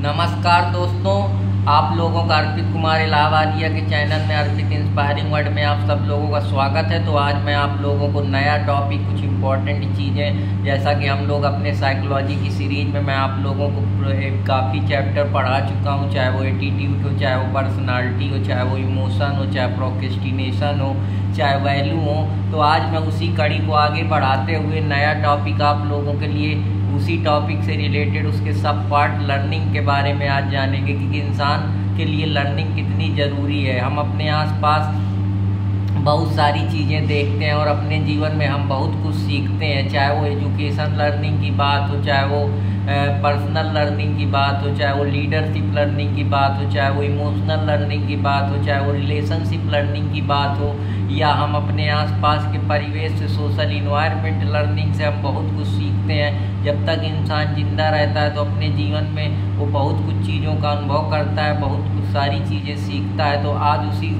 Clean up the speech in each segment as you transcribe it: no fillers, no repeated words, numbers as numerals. नमस्कार दोस्तों, आप लोगों का अर्पित कुमार इलाहाबादिया के चैनल में अर्पित इंस्पायरिंग वर्ल्ड में आप सब लोगों का स्वागत है। तो आज मैं आप लोगों को नया टॉपिक, कुछ इम्पोर्टेंट चीज़ें, जैसा कि हम लोग अपने साइकोलॉजी की सीरीज में मैं आप लोगों को काफ़ी चैप्टर पढ़ा चुका हूँ, चाहे वो एटीट्यूड हो, चाहे वो पर्सनालिटी हो, चाहे वो इमोशन हो, चाहे प्रोक्रेस्टिनेशन हो, चाहे वैल्यू हो। तो आज मैं उसी कड़ी को आगे बढ़ाते हुए नया टॉपिक आप लोगों के लिए, उसी टॉपिक से रिलेटेड उसके सब पार्ट लर्निंग के बारे में आज जानेंगे कि इंसान के लिए लर्निंग कितनी ज़रूरी है। हम अपने आसपास बहुत सारी चीज़ें देखते हैं और अपने जीवन में हम बहुत कुछ सीखते हैं, चाहे वो एजुकेशन लर्निंग की बात हो, चाहे वो पर्सनल लर्निंग की बात हो, चाहे वो लीडरशिप लर्निंग की बात हो, चाहे वो इमोशनल लर्निंग की बात हो, चाहे वो रिलेशनशिप लर्निंग की बात हो, या हम अपने आसपास के परिवेश से, सोशल इन्वायरमेंट लर्निंग से हम बहुत कुछ सीखते हैं। जब तक इंसान ज़िंदा रहता है तो अपने जीवन में वो बहुत कुछ चीज़ों का अनुभव करता है, बहुत कुछ सारी चीज़ें सीखता है। तो आज उसी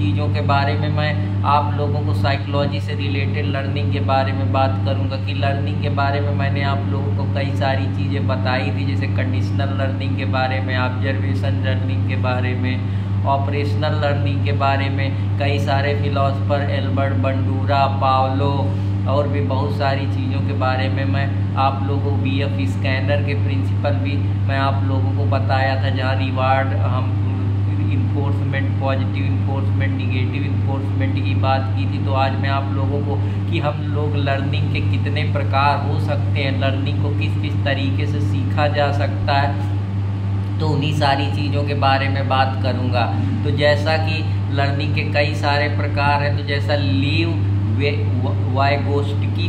चीज़ों के बारे में मैं आप लोगों को साइकोलॉजी से रिलेटेड लर्निंग के बारे में बात करूंगा कि लर्निंग के बारे में मैंने आप लोगों को कई सारी चीज़ें बताई थी, जैसे कंडीशनल लर्निंग के बारे में, ऑब्जर्वेशन लर्निंग के बारे में, ऑपरेशनल लर्निंग के बारे में। कई सारे फिलोसफर, अल्बर्ट बंडूरा, पावलो और भी बहुत सारी चीज़ों के बारे में मैं आप लोगों, BF स्कैनर के प्रिंसिपल भी मैं आप लोगों को बताया था, जहाँ रिवार्ड, हम enforcement, positive enforcement, negative enforcement की बात की थी। तो आज मैं आप लोगों को कि हम लोग लर्निंग के कितने प्रकार हो सकते हैं, लर्निंग को किस किस तरीके से सीखा जा सकता है, तो उन्हीं सारी चीज़ों के बारे में बात करूंगा। तो जैसा कि लर्निंग के कई सारे प्रकार हैं, तो जैसा लीव वाइगोस्टकी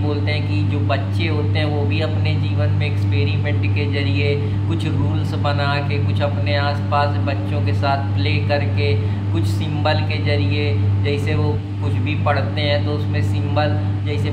बोलते हैं, कि जो बच्चे होते हैं वो भी अपने जीवन में एक्सपेरिमेंट के जरिए कुछ रूल्स बना के, कुछ अपने आसपास बच्चों के साथ प्ले करके, कुछ सिंबल के जरिए, जैसे वो कुछ भी पढ़ते हैं तो उसमें सिंबल, जैसे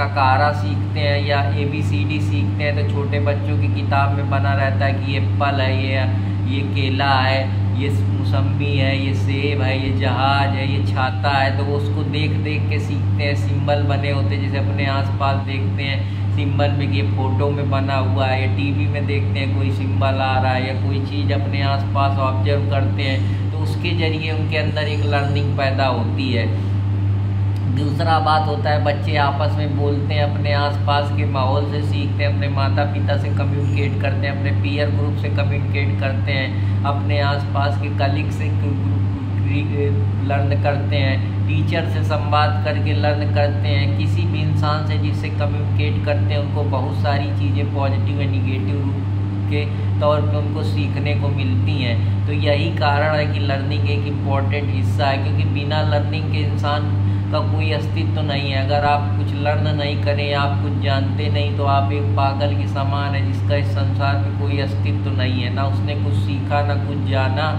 ककारा सीखते हैं या ABCD सीखते हैं। तो छोटे बच्चों की किताब में बना रहता है कि ये एप्पल है, ये केला है, ये मौसम्बी है, ये सेब है, ये जहाज है, ये छाता है। तो वो उसको देख के सीखते हैं। सिंबल बने होते हैं, जैसे अपने आसपास देखते हैं सिंबल में कि ये फ़ोटो में बना हुआ है, या TV में देखते हैं कोई सिंबल आ रहा है, या कोई चीज़ अपने आसपास ऑब्जर्व करते हैं, तो उसके ज़रिए उनके अंदर एक लर्निंग पैदा होती है। दूसरा बात होता है, बच्चे आपस में बोलते हैं, अपने आसपास के माहौल से सीखते हैं, अपने माता पिता से कम्युनिकेट करते हैं, अपने पीयर ग्रुप से कम्युनिकेट करते हैं, अपने आसपास के कलीग से लर्न करते हैं, टीचर से संवाद करके लर्न करते हैं, किसी भी इंसान से जिससे कम्युनिकेट करते हैं उनको बहुत सारी चीज़ें पॉजिटिव या निगेटिव रूप के तौर पे उनको सीखने को मिलती हैं। तो यही कारण है कि लर्निंग एक इम्पॉर्टेंट हिस्सा है, क्योंकि बिना लर्निंग के इंसान का कोई अस्तित्व तो नहीं है। अगर आप कुछ लर्न नहीं करें, आप कुछ जानते नहीं, तो आप एक पागल के समान है जिसका इस संसार में कोई अस्तित्व तो नहीं है, ना उसने कुछ सीखा ना कुछ जाना।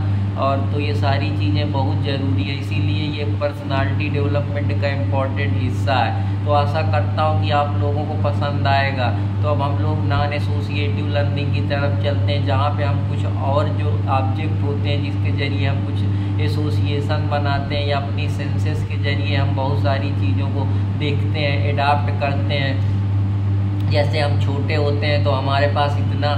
और तो ये सारी चीज़ें बहुत ज़रूरी है, इसीलिए ये पर्सनालिटी डेवलपमेंट का इम्पॉर्टेंट हिस्सा है। तो आशा करता हूँ कि आप लोगों को पसंद आएगा। तो अब हम लोग नॉन एसोसिएटिव लर्निंग की तरफ चलते हैं, जहाँ पे हम कुछ और जो ऑब्जेक्ट होते हैं जिसके ज़रिए हम कुछ एसोसिएशन बनाते हैं, या अपनी सेंसेस के ज़रिए हम बहुत सारी चीज़ों को देखते हैं, एडाप्ट करते हैं। जैसे हम छोटे होते हैं तो हमारे पास इतना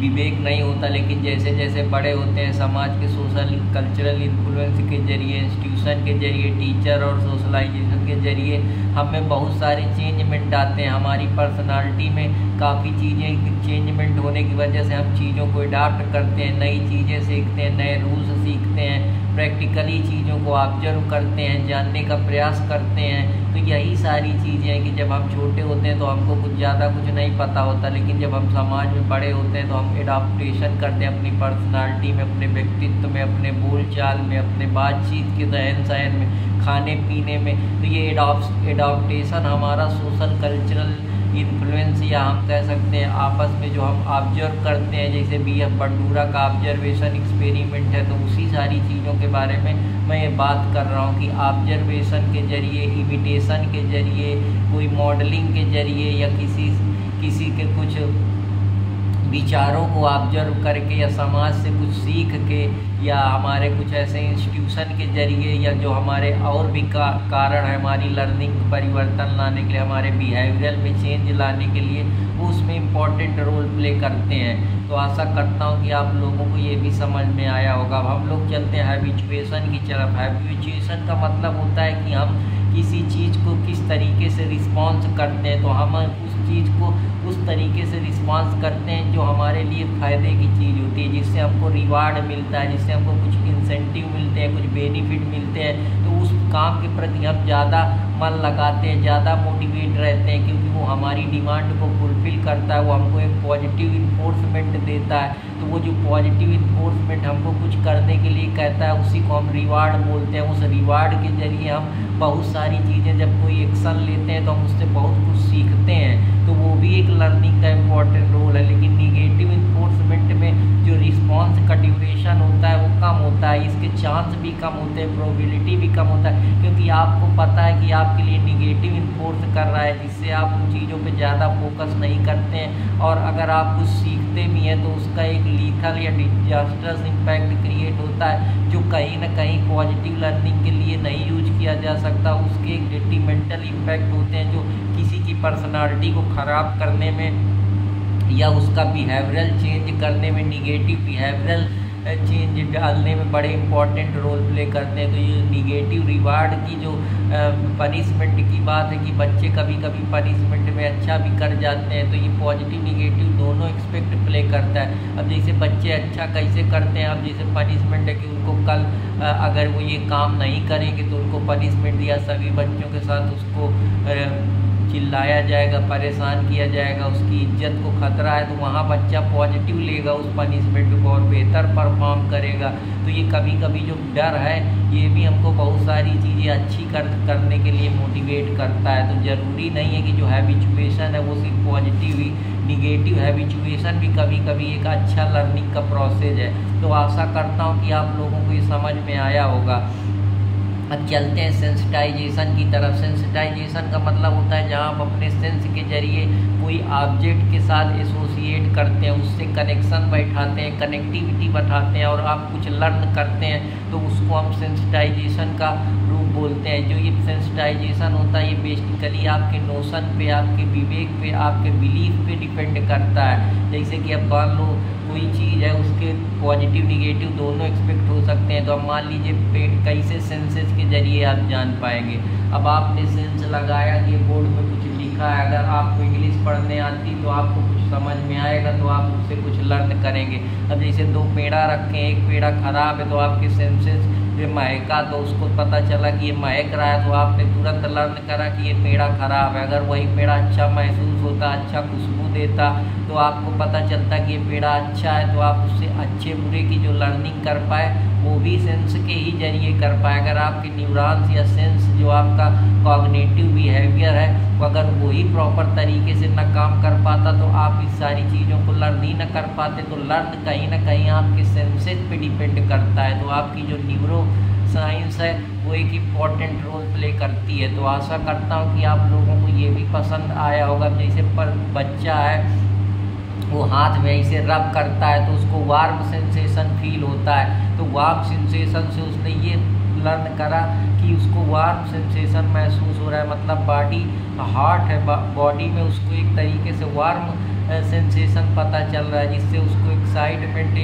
विवेक नहीं होता, लेकिन जैसे जैसे बड़े होते हैं, समाज के सोशल कल्चरल इन्फ्लुएंस के जरिए, इंस्टीट्यूशन के जरिए, टीचर और सोशलाइजेशन के जरिए हमें बहुत सारे चेंजमेंट आते हैं। हमारी पर्सनालिटी में काफ़ी चीज़ें चेंजमेंट होने की वजह से हम चीज़ों को अडाप्ट करते हैं, नई चीज़ें सीखते हैं, नए रूल्स सीखते हैं, प्रैक्टिकली चीज़ों को ऑब्जर्व करते हैं, जानने का प्रयास करते हैं। तो यही सारी चीज़ें हैं कि जब हम छोटे होते हैं तो हमको कुछ ज़्यादा कुछ नहीं पता होता, लेकिन जब हम समाज में बड़े होते हैं तो हम एडाप्टेशन करते हैं अपनी पर्सनालिटी में, अपने व्यक्तित्व में, अपने बोलचाल में, अपने बातचीत के रहन सहन में, खाने पीने में। तो ये एडाप्टेशन हमारा सोशल कल्चरल इन्फ्लुएंस, या हम कह सकते हैं आपस में जो हम ऑब्जर्व करते हैं, जैसे BF बंडूरा का ऑब्जर्वेशन एक्सपेरिमेंट है। तो उसी सारी चीज़ों के बारे में मैं ये बात कर रहा हूँ कि ऑब्जर्वेशन के जरिए, इमिटेशन के जरिए, कोई मॉडलिंग के जरिए, या किसी के कुछ विचारों को ऑब्जर्व करके या समाज से कुछ सीख के या हमारे कुछ ऐसे इंस्टीट्यूशन के ज़रिए या जो हमारे और भी कारण है हमारी लर्निंग परिवर्तन लाने के लिए, हमारे बिहेवियर में चेंज लाने के लिए, वो उसमें इम्पॉर्टेंट रोल प्ले करते हैं। तो आशा करता हूँ कि आप लोगों को ये भी समझ में आया होगा। अब हम लोग चलते हैं हैबिचुएशन की तरफ। हैबिचुएशन का मतलब होता है कि हम किसी चीज़ को किस तरीके से रिस्पॉन्स करते हैं, तो हम उस चीज़ को उस तरीके से रिस्पॉन्स करते हैं जो हमारे लिए फ़ायदे की चीज़ होती है, जिससे हमको रिवार्ड मिलता है, जिससे हमको कुछ इंसेंटिव मिलते हैं, कुछ बेनिफिट मिलते हैं। तो उस काम के प्रति हम ज़्यादा मन लगाते हैं, ज़्यादा मोटिवेट रहते हैं, क्योंकि वो हमारी डिमांड को फुलफ़िल करता है, वो हमको एक पॉजिटिव इन्फोर्समेंट देता है। तो वो जो पॉजिटिव इन्फोर्समेंट हमको कुछ करने के लिए कहता है, उसी को हम रिवार्ड बोलते हैं। उस रिवार्ड के ज़रिए हम बहुत सारी चीज़ें, जब कोई एक्शन लेते हैं तो हम उससे बहुत कुछ सीखते हैं। तो वो भी एक लर्निंग का इम्पॉर्टेंट रोल है। लेकिन निगेटिव इन्फोर्समेंट में जो रिस्पॉन्स का ड्यूरेशन होता है वो कम होता है, इसके चांस भी कम होते हैं, प्रोबेबिलिटी भी कम होता है, क्योंकि आपको पता है कि आपके लिए निगेटिव इन्फोर्स कर रहा है, जिससे आप उन चीज़ों पे ज़्यादा फोकस नहीं करते हैं। और अगर आप कुछ सीखते भी हैं तो उसका एक लीथल या डिजास्टर्स इम्पैक्ट क्रिएट होता है, जो कहीं ना कहीं पॉजिटिव लर्निंग के लिए नहीं यूज किया जा सकता। उसके एक डिट्रीमेंटल इम्पैक्ट होते हैं जो किसी की पर्सनालिटी को ख़राब करने में या उसका बिहेवियरल चेंज करने में, निगेटिव बिहेवियरल चेंज डालने में बड़े इंपॉर्टेंट रोल प्ले करते हैं। तो ये निगेटिव रिवार्ड की जो पनिशमेंट की बात है कि बच्चे कभी कभी पनिशमेंट में अच्छा भी कर जाते हैं, तो ये पॉजिटिव निगेटिव दोनों एक्सपेक्ट प्ले करता है। अब जैसे बच्चे अच्छा कैसे करते हैं, अब जैसे पनिशमेंट है कि उनको कल अगर वो ये काम नहीं करेंगे तो उनको पनिशमेंट दिया, सभी बच्चों के साथ उसको चिल्लाया जाएगा, परेशान किया जाएगा, उसकी इज्जत को खतरा है, तो वहाँ बच्चा पॉजिटिव लेगा उस पनिशमेंट को और बेहतर परफॉर्म करेगा। तो ये कभी कभी जो डर है ये भी हमको बहुत सारी चीज़ें अच्छी करने के लिए मोटिवेट करता है। तो ज़रूरी नहीं है कि जो हैबिचुएशन है वो सिर्फ पॉजिटिव ही, निगेटिव हैबिचुएशन भी कभी कभी एक अच्छा लर्निंग का प्रोसेस है। तो आशा करता हूँ कि आप लोगों को ये समझ में आया होगा। अब चलते हैं सेंसिटाइजेशन की तरफ। सेंसिटाइजेशन का मतलब होता है जहाँ हम अपने सेंस के जरिए कोई ऑब्जेक्ट के साथ एसोसिएट करते हैं, उससे कनेक्शन बैठाते हैं, कनेक्टिविटी बैठाते हैं और आप कुछ लर्न करते हैं, तो उसको हम सेंसिटाइजेशन का रूप बोलते हैं। जो ये सेंसिटाइजेशन होता है ये बेसिकली आपके नोशन पे, आपके विवेक पे, आपके बिलीफ पे डिपेंड करता है। जैसे कि अब मान लो कोई चीज़ है, उसके पॉजिटिव निगेटिव दोनों एक्सपेक्ट हो सकते हैं। तो अब मान लीजिए पेट कैसे सेंसेस के ज़रिए आप जान पाएंगे। अब आपने सेंस लगाया कि बोर्ड में कुछ लिखा है, अगर आपको इंग्लिश पढ़ने आती तो आपको कुछ समझ में आएगा, तो आप उससे कुछ लर्न करेंगे। अब जैसे दो पेड़ा रखें, एक पेड़ा ख़राब है तो आपके सेंसेस में महका, तो उसको पता चला कि ये महक रहा है, तो आपने तुरंत लर्न करा कि ये पेड़ा ख़राब है। अगर वही पेड़ा अच्छा महसूस होता, अच्छा खुशबू देता, तो आपको पता चलता कि ये पेड़ा अच्छा है, तो आप उससे अच्छे बुरे की जो लर्निंग कर पाए वो भी सेंस के ही जरिए कर पाए। अगर आपके न्यूरॉन्स या सेंस जो आपका कॉग्निटिव बिहेवियर है वो अगर वही प्रॉपर तरीके से ना काम कर पाता तो आप इस सारी चीज़ों को लर्न ही ना कर पाते। तो लर्न कहीं ना कहीं आपके सेंसेस पे डिपेंड करता है। तो आपकी जो न्यूरो साइंस है वो एक इम्पॉर्टेंट रोल प्ले करती है। तो आशा करता हूँ कि आप लोगों को ये भी पसंद आया होगा। जैसे पर बच्चा है वो हाथ में ऐसे रब करता है तो उसको वार्म सेंसेशन फील होता है, तो वार्म सेंसेशन से उसने ये लर्न करा कि उसको वार्म सेंसेशन महसूस हो रहा है, मतलब बॉडी हार्ट है, बॉडी में उसको एक तरीके से वार्म सेंसेशन पता चल रहा है, जिससे उसको एक्साइटमेंट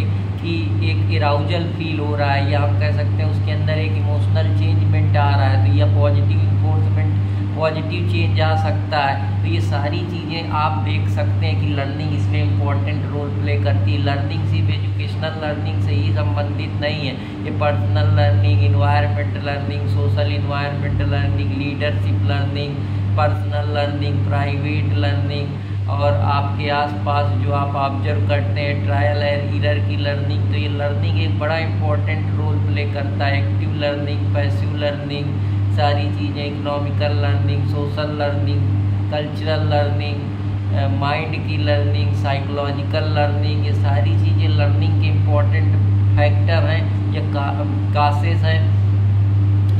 की एक इराउजल फील हो रहा है, या हम कह सकते हैं उसके अंदर एक इमोशनल चेंजमेंट आ रहा है। तो यह पॉजिटिव इन्फोर्समेंट, पॉजिटिव चेंज आ सकता है। तो ये सारी चीज़ें आप देख सकते हैं कि लर्निंग इसमें इम्पॉर्टेंट रोल प्ले करती है। लर्निंग सिर्फ एजुकेशनल लर्निंग से ही संबंधित नहीं है, ये personal learning, environment learning, social environment learning, leadership learning, personal learning, private learning और आपके आसपास जो आप ऑब्जर्व करते हैं, ट्रायल एंड एरर की लर्निंग। तो ये लर्निंग एक बड़ा इम्पॉर्टेंट रोल प्ले करता है। एक्टिव लर्निंग, पैसिव लर्निंग, सारी चीज़ें, economical learning, social learning, cultural learning, mind की लर्निंग, साइकोलॉजिकल लर्निंग, ये सारी चीज़ें लर्निंग के इम्पॉर्टेंट फैक्टर हैं या कासेस हैं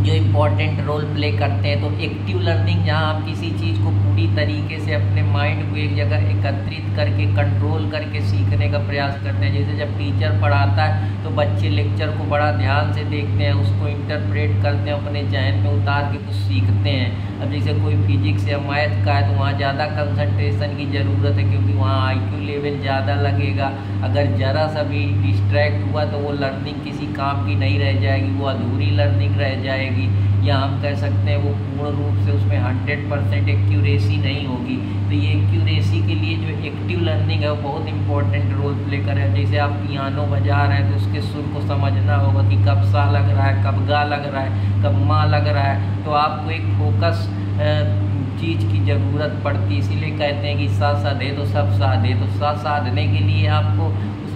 जो इम्पोर्टेंट रोल प्ले करते हैं। तो एक्टिव लर्निंग जहां आप किसी चीज़ को पूरी तरीके से अपने माइंड को एक जगह एकत्रित करके कंट्रोल करके सीखने का प्रयास करते हैं। जैसे जब टीचर पढ़ाता है तो बच्चे लेक्चर को बड़ा ध्यान से देखते हैं, उसको इंटरप्रेट करते हैं, अपने जहन में उतार के कुछ सीखते हैं। अब जैसे कोई फिजिक्स या मैथ का है तो वहाँ ज़्यादा कंसंट्रेशन की ज़रूरत है क्योंकि वहाँ IQ लेवल ज़्यादा लगेगा। अगर ज़रा सा भी डिस्ट्रैक्ट हुआ तो वो लर्निंग किसी काम की नहीं रह जाएगी, वो अधूरी लर्निंग रह जाएगी, या हम कह सकते हैं वो पूर्ण रूप से उसमें 100% एक्यूरेसी नहीं होगी। तो ये एक्यूरेसी के लिए जो एक्टिव लर्निंग है वो बहुत इंपॉर्टेंट रोल प्ले करे। जैसे आप पियानो बजा रहे हैं तो उसके सुर को समझना होगा कि कब सा लग रहा है, कब गा लग रहा है, कब माँ लग रहा है। तो आपको एक फोकस चीज़ की ज़रूरत पड़ती है। इसीलिए कहते हैं कि सा सा दे तो सब सा दे। तो सा साधने के लिए आपको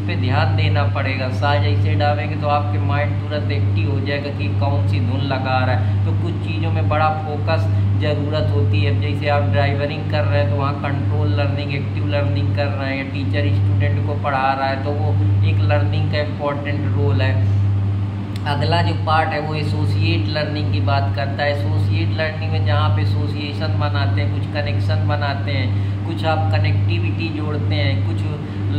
पे ध्यान देना पड़ेगा। सा जैसे डालेंगे तो आपके माइंड तुरंत एक्टिव हो जाएगा कि कौन सी धुन लगा रहा है। तो कुछ चीज़ों में बड़ा फोकस ज़रूरत होती है। जैसे आप ड्राइवरिंग कर रहे हैं तो वहाँ कंट्रोल लर्निंग, एक्टिव लर्निंग कर रहे हैं, या टीचर स्टूडेंट को पढ़ा रहा है तो वो एक लर्निंग का इम्पॉर्टेंट रोल है। अगला जो पार्ट है वो एसोसिएट लर्निंग की बात करता है। एसोसिएट लर्निंग में जहाँ आप एसोसिएशन बनाते हैं, कुछ कनेक्शन बनाते हैं, कुछ आप कनेक्टिविटी जोड़ते हैं, कुछ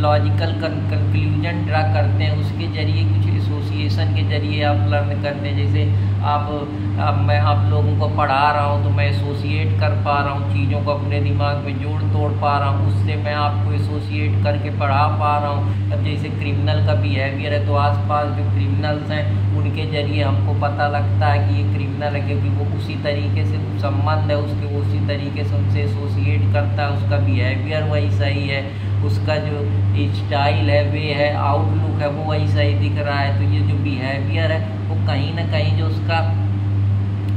लॉजिकल कंक्लूजन ड्रा करते हैं, उसके जरिए कुछ एसोसिएशन के जरिए आप लर्न करते हैं। जैसे मैं आप लोगों को पढ़ा रहा हूँ तो मैं एसोसिएट कर पा रहा हूँ, चीज़ों को अपने दिमाग में जोड़ तोड़ पा रहा हूँ, उससे मैं आपको एसोसिएट करके पढ़ा पा रहा हूँ। अब जैसे क्रिमिनल का बिहेवियर है तो आसपास जो क्रिमिनल्स हैं उनके जरिए हमको पता लगता है कि ये क्रिमिनल है क्योंकि वो उसी तरीके से संबंध है उसके, वो उसी तरीके से उनसे एसोसिएट करता है, उसका बिहेवियर वही सही है, उसका जो स्टाइल है वे है, आउटलुक है वो वही सही दिख रहा है। तो ये जो बिहेवियर है वो कहीं ना कहीं जो उसका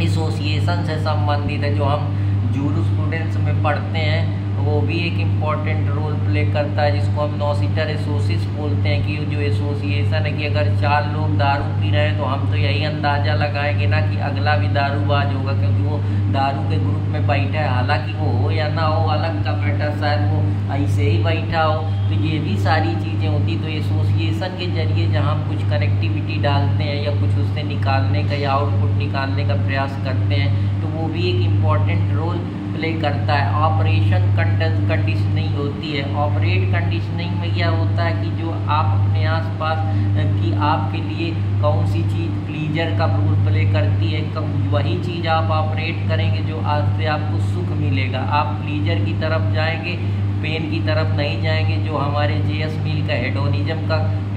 एसोसिएशन से संबंधित है। जो हम जूरू स्टूडेंट्स में पढ़ते हैं वो भी एक इम्पॉर्टेंट रोल प्ले करता है, जिसको हम नॉसिटर एसोसिस बोलते हैं। कि जो एसोसिएशन है कि अगर 4 लोग दारू पी रहे हैं तो हम तो यही अंदाज़ा लगाएंगे ना कि अगला भी दारूबाज होगा क्योंकि वो दारू के ग्रुप में बैठा है, हालांकि वो हो या ना हो अलग का बैठा, शायद वो ऐसे ही बैठा हो। तो ये भी सारी चीज़ें होती। तो एसोसिएशन के जरिए जहाँ हम कुछ कनेक्टिविटी डालते हैं या कुछ उससे निकालने का या आउटपुट निकालने का प्रयास करते हैं तो वो भी एक इम्पॉर्टेंट रोल प्ले करता है। ऑपरेशन कंडीशनिंग होती है। ऑपरेट कंडीशनिंग में क्या होता है कि जो आप अपने आसपास की आपके लिए कौन सी चीज़ प्लीजर का रोल प्ले करती है, कब वही चीज़ आप ऑपरेट करेंगे जो आपसे आपको सुख मिलेगा। आप प्लीजर की तरफ जाएंगे, पेन की तरफ नहीं जाएंगे। जो हमारे JS मिल का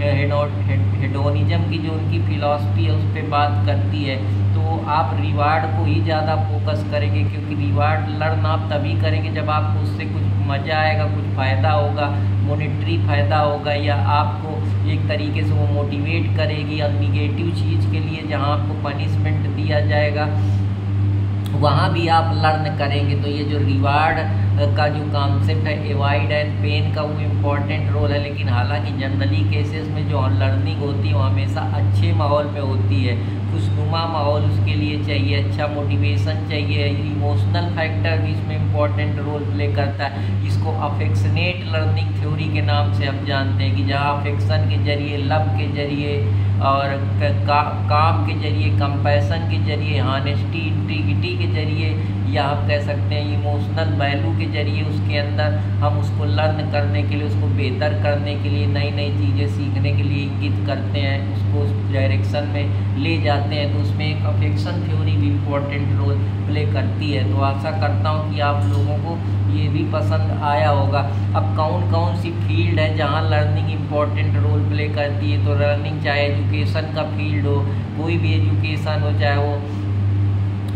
हेडोनिज्म की जो उनकी फिलॉसफी है उस पर बात करती है। तो आप रिवार्ड को ही ज़्यादा फोकस करेंगे क्योंकि रिवार्ड लर्न आप तभी करेंगे जब आपको उससे कुछ मज़ा आएगा, कुछ फ़ायदा होगा, मोनेटरी फ़ायदा होगा, या आपको एक तरीके से वो मोटिवेट करेगी। और निगेटिव चीज़ के लिए जहाँ आपको पनिशमेंट दिया जाएगा वहाँ भी आप लर्न करेंगे। तो ये जो रिवार्ड का जो कॉन्सेप्ट है, एवॉइड एंड पेन का, वो इम्पॉर्टेंट रोल है। लेकिन हालांकि जनरली केसेस में जो लर्निंग होती है वो हमेशा अच्छे माहौल में होती है। खुशनुमा माहौल उसके लिए चाहिए, अच्छा मोटिवेशन चाहिए। इमोशनल फैक्टर भी इसमें इम्पॉर्टेंट रोल प्ले करता है। इसको अफेक्शनेट लर्निंग थ्योरी के नाम से आप जानते हैं कि जहाँ अफेक्शन के जरिए, लव के जरिए और काम के जरिए, कंपैशन के जरिए, हॉनेस्टी, इंटीग्रिटी के जरिए, या आप कह सकते हैं इमोशनल वैल्यू के जरिए उसके अंदर हम उसको लर्न करने के लिए, उसको बेहतर करने के लिए, नई नई चीज़ें सीखने के लिए इंगित करते हैं, उसको उस डायरेक्शन में ले जाते हैं। तो उसमें एक अफेक्शन थ्योरी भी इम्पोर्टेंट रोल प्ले करती है। तो आशा करता हूँ कि आप लोगों को ये भी पसंद आया होगा। अब कौन कौन सी फील्ड है जहाँ लर्निंग इम्पॉर्टेंट रोल प्ले करती है? तो लर्निंग चाहे एजुकेशन का फील्ड हो, कोई भी एजुकेशन हो, चाहे वो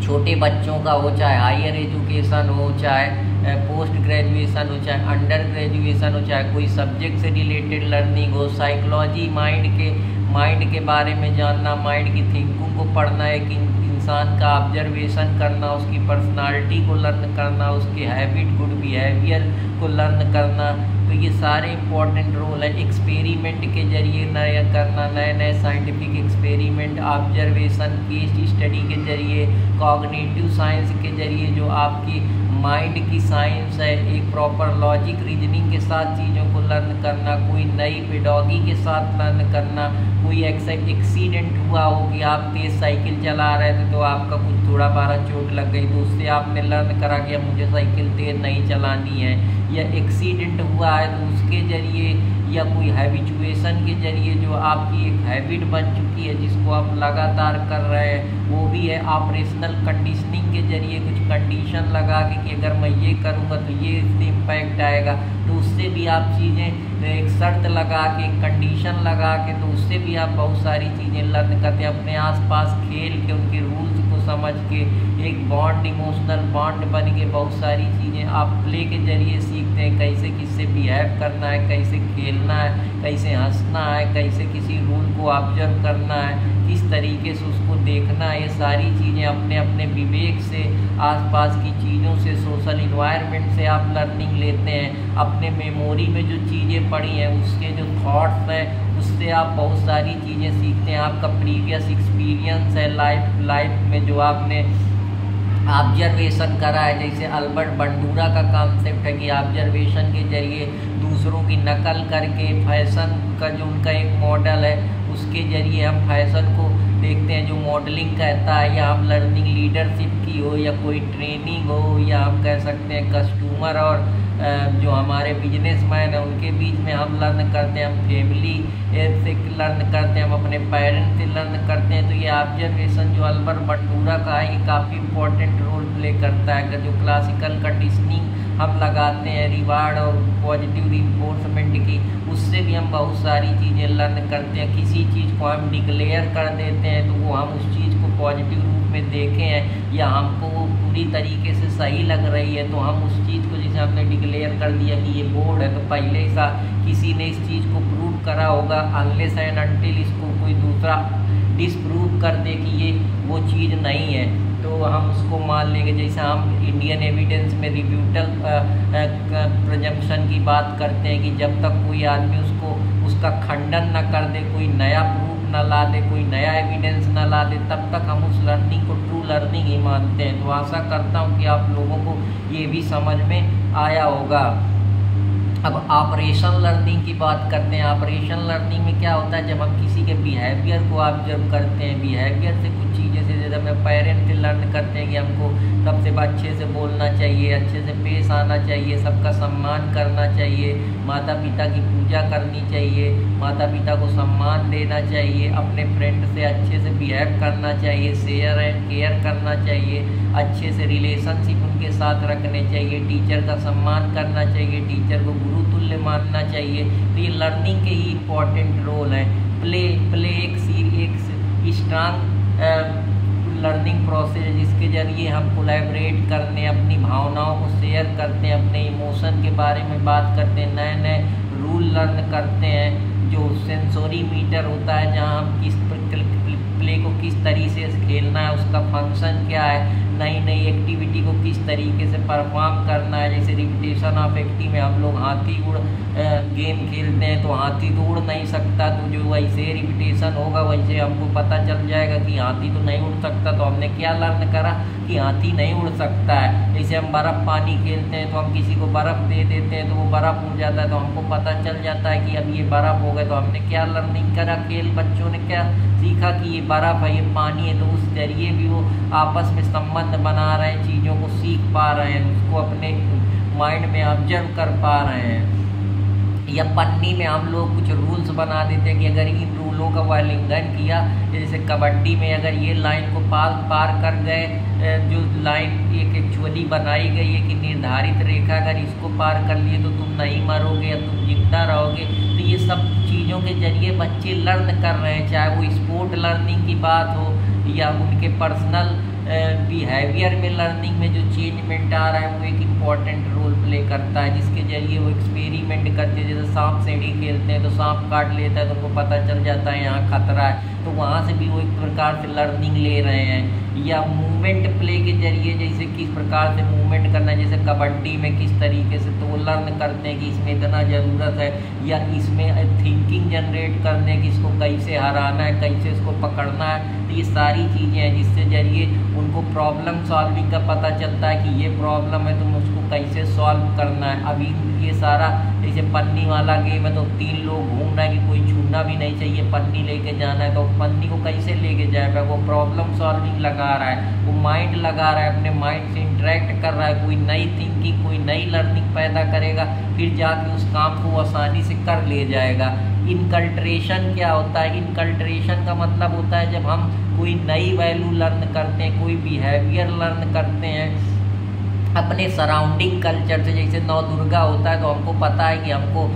छोटे बच्चों का हो, चाहे हायर एजुकेशन हो, चाहे पोस्ट ग्रेजुएशन हो, चाहे अंडर ग्रेजुएशन हो, चाहे कोई सब्जेक्ट से रिलेटेड लर्निंग हो, साइकोलॉजी, माइंड के बारे में जानना, माइंड की थिंकिंग को पढ़ना, एक इंसान का ऑब्जर्वेशन करना, उसकी पर्सनालिटी को लर्न करना, उसके हैबिट, गुड बिहेवियर को लर्न करना। तो ये सारे इम्पॉर्टेंट रोल है। एक्सपेरिमेंट के जरिए नया करना, नए नए scientific experiment, observation, case study के जरिए, कॉग्निटिव साइंस के जरिए जो आपकी माइंड की साइंस है। एक प्रॉपर लॉजिक रीजनिंग के साथ चीज़ों को लर्न करना, कोई नई पेडोगी के साथ लर्न करना, कोई एक्सीडेंट हुआ हो कि आप तेज़ साइकिल चला रहे थे तो आपका कुछ थोड़ा बारा चोट लग गई तो उससे आपने लर्न करा कि मुझे साइकिल तेज़ नहीं चलानी है, या एक्सीडेंट हुआ है तो उसके ज़रिए या कोई हैबिचुएशन के ज़रिए जो आपकी एक हैबिट बन चुकी है जिसको आप लगातार कर रहे हैं वो भी है। ऑपरेशनल कंडीशनिंग के ज़रिए कुछ कंडीशन लगा के कि अगर मैं ये करूँगा तो ये इससे इम्पैक्ट आएगा तो उससे भी आप चीज़ें एक शर्त लगा के कंडीशन लगा के तो उससे भी आप बहुत सारी चीज़ें लर्न करते हैं। अपने आसपास खेल के उनके रूल्स को समझ के एक बॉन्ड, इमोशनल बॉन्ड बन के बहुत सारी चीज़ें आप प्ले के ज़रिए सीखते हैं, कैसे किससे बिहेव करना है, कैसे खेलना है, कैसे हंसना है, कैसे किसी रूल को ऑब्जर्व करना है, किस तरीके से उसको देखना है। ये सारी चीज़ें अपने अपने विवेक से, आसपास की चीज़ों से, सोशल इन्वायरमेंट से आप लर्निंग लेते हैं। अपने मेमोरी में जो चीज़ें पड़ी हैं उसके जो थॉट्स हैं उससे आप बहुत सारी चीज़ें सीखते हैं। आपका प्रीवियस एक्सपीरियंस है लाइफ में जो आपने ऑब्जर्वेशन करा है, जैसे अल्बर्ट बंडूरा का कॉन्सेप्ट है कि ऑब्जर्वेशन के जरिए दूसरों की नकल करके फैशन का जो उनका एक मॉडल है उसके ज़रिए हम फैशन को देखते हैं जो मॉडलिंग कहता है, या हम लर्निंग लीडरशिप की हो या कोई ट्रेनिंग हो, या हम कह सकते हैं कस्टमर और जो हमारे बिजनेसमैन हैं उनके बीच में हम लर्न करते हैं, हम फैमिली से लर्न करते हैं, हम अपने पेरेंट्स से लर्न करते हैं। तो ये ऑब्जर्वेशन जो अल्बर्ट बंडूरा का है ये काफ़ी इम्पोर्टेंट रोल प्ले करता है। जो क्लासिकल कंडीशनिंग हम लगाते हैं रिवार्ड और पॉजिटिव रिइंफोर्समेंट की, उससे भी हम बहुत सारी चीज़ें लर्न करते हैं। किसी चीज़ को हम डिक्लेयर कर देते हैं तो वो हम उस चीज़ को पॉजिटिव रूप में देखें हैं या हमको वो पूरी तरीके से सही लग रही है तो हम उस चीज़ को, जैसे हमने डिक्लेयर कर दिया कि ये बोर्ड है तो पहले सा किसी ने इस चीज़ को प्रूव करा होगा, अनलेस एंड अनटिल इसको कोई दूसरा डिसप्रूव कर दे कि ये वो चीज़ नहीं है तो हम उसको मान लेंगे। जैसे हम इंडियन एविडेंस में रिब्यूटल प्रजम्पशन की बात करते हैं कि जब तक कोई आदमी उसको उसका खंडन न कर दे, कोई नया प्रूफ न ला दे, कोई नया एविडेंस न ला दे, तब तक हम उस लर्निंग को ट्रू लर्निंग ही मानते हैं। तो आशा करता हूँ कि आप लोगों को ये भी समझ में आया होगा। अब ऑपरेशन लर्निंग की बात करते हैं। ऑपरेशन लर्निंग में क्या होता है, जब हम किसी के बिहेवियर को ऑब्जर्व करते हैं, बिहेवियर से कुछ चीज़ें जैसे हमें पेरेंट से लर्न करते हैं कि हमको सबसे अच्छे से बोलना चाहिए, अच्छे से पेश आना चाहिए, सबका सम्मान करना चाहिए, माता पिता की पूजा करनी चाहिए, माता पिता को सम्मान देना चाहिए, अपने फ्रेंड से अच्छे से बिहेव करना चाहिए, शेयर एंड केयर करना चाहिए, अच्छे से रिलेशनशिप उनके साथ रखने चाहिए, टीचर का सम्मान करना चाहिए, टीचर को गुरु तुल्य मानना चाहिए। तो ये लर्निंग के ही इम्पोर्टेंट रोल है। प्ले एक स्ट्रांग लर्निंग प्रोसेस है जिसके ज़रिए हम कोलैबोरेट करने, अपनी भावनाओं को शेयर करते हैं, अपने इमोशन के बारे में बात करते हैं, नए नए रूल लर्न करते हैं। जो सेंसोरी मीटर होता है जहाँ हम किस प्ले को किस तरीके से खेलना है, उसका फंक्शन क्या है, नई नई एक्टिविटी को किस तरीके से परफॉर्म करना है। जैसे रिपिटेशन ऑफ एक्टिव में हम लोग हाथी उड़ गेम खेलते हैं तो हाथी तो उड़ नहीं सकता, तो जो वैसे रिपिटेशन होगा वैसे हमको पता चल जाएगा कि हाथी तो नहीं उड़ सकता, तो हमने क्या लर्न करा कि हाथी नहीं उड़ सकता है। जैसे हम बर्फ़ पानी खेलते हैं तो हम किसी को बर्फ़ दे देते हैं तो वो बर्फ़ उड़ जाता है, तो हमको पता चल जाता है कि अब ये बर्फ़ हो गए, तो हमने क्या लर्निंग करा, खेल बच्चों ने क्या सीखा कि ये बर्फ़ है, ये पानी है। तो उस जरिए भी वो आपस में संबंध बना रहे हैं, चीज़ों को सीख पा रहे हैं, उसको अपने माइंड में ऑब्जर्व कर पा रहे हैं। या पन्नी में हम लोग कुछ रूल्स बना देते हैं कि अगर इन रूलों का उल्लंघन किया, जैसे कबड्डी में अगर ये लाइन को पार कर गए, जो लाइन एक एक्चुअली बनाई गई है कि निर्धारित रेखा अगर इसको पार कर लिए तो तुम नहीं मरोगे या तुम जिंदा रहोगे, तो ये सब चीज़ों के जरिए बच्चे लर्न कर रहे हैं। चाहे वो स्पोर्ट लर्निंग की बात हो या उनके पर्सनल बिहेवियर में लर्निंग में जो चेंजमेंट आ रहा है वो एक इम्पॉर्टेंट रोल प्ले करता है, जिसके जरिए वो एक्सपेरिमेंट करते हैं। जैसे सांप सीढ़ी खेलते हैं तो सांप काट लेता है तो उनको पता चल जाता है यहाँ खतरा है, तो वहाँ से भी वो एक प्रकार से लर्निंग ले रहे हैं। या मूवमेंट प्ले के जरिए जैसे किस प्रकार से मूवमेंट करना है, जैसे कबड्डी में किस तरीके से, तो वो लर्न करते हैं कि इसमें इतना ज़रूरत है, या इसमें थिंकिंग जनरेट करने की इसको कैसे हराना है, कैसे इसको पकड़ना है। ये सारी चीज़ें हैं जिसके जरिए उनको प्रॉब्लम सॉल्विंग का पता चलता है कि ये प्रॉब्लम है तो उसको कैसे सॉल्व करना है। अभी ये सारा जैसे पन्नी वाला गेम है तो तीन लोग घूमना है कि कोई छूना भी नहीं चाहिए, पन्नी लेके जाना है तो पन्नी को कैसे लेके जाएगा, वो प्रॉब्लम सॉल्विंग लगा रहा है, वो माइंड लगा रहा है, अपने माइंड से इंटरेक्ट कर रहा है, कोई नई थिंकिंग कोई नई लर्निंग पैदा करेगा फिर जाके उस काम को आसानी से कर ले जाएगा। इनकल्ट्रेशन क्या होता है? इनकल्ट्रेशन का मतलब होता है जब हम कोई नई वैल्यू लर्न करते हैं, कोई बिहेवियर लर्न करते हैं अपने सराउंडिंग कल्चर से। जैसे नौ दुर्गा होता है तो हमको पता है कि हमको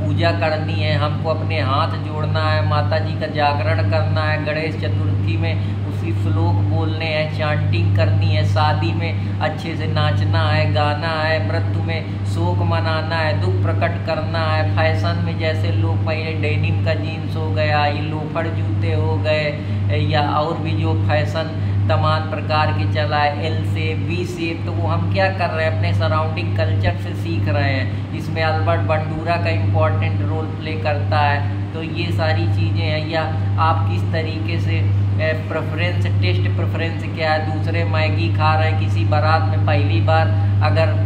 पूजा करनी है, हमको अपने हाथ जोड़ना है, माता जी का जागरण करना है, गणेश चतुर्थी में उसी श्लोक बोलने हैं, चांटिंग करनी है, शादी में अच्छे से नाचना है, गाना है, मृत्यु में शोक मनाना है, दुख प्रकट करना है। फैशन में जैसे लोग पहले डेनिम का जीन्स हो गया, ये लोफर जूते हो गए या और भी जो फैशन तमाम प्रकार के चला है, एल सेप वी सेप, तो वो हम क्या कर रहे हैं अपने सराउंडिंग कल्चर से सीख रहे हैं। इसमें अल्बर्ट बंडूरा का इम्पॉर्टेंट रोल प्ले करता है। तो ये सारी चीज़ें हैं। या आप किस तरीके से प्रेफरेंस, टेस्ट प्रेफरेंस क्या है, दूसरे मैगी खा रहे हैं, किसी बारात में पहली बार अगर